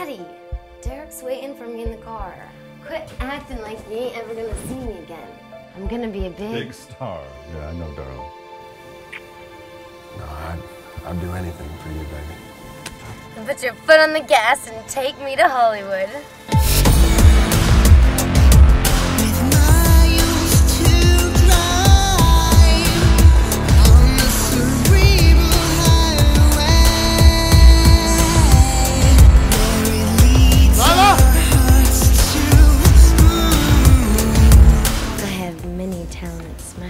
Daddy, Derek's waiting for me in the car. Quit acting like you ain't ever gonna see me again. I'm gonna be a big star. Yeah, I know, darling. No, I'd do anything for you, baby. Put your foot on the gas and take me to Hollywood.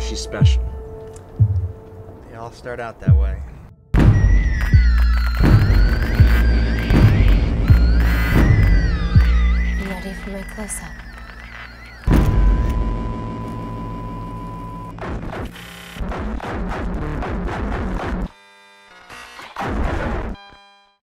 She's special. They all start out that way. You ready for my close-up?